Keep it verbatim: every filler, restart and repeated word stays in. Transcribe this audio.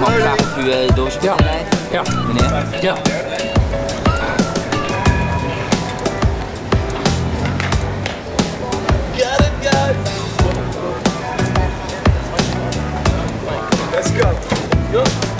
Mag ik vragen of u de doosje kunt inleiden? Ja. Meneer? Ja. Let's go. Go.